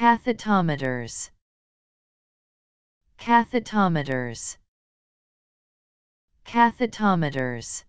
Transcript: Cathetometers. Cathetometers. Cathetometers.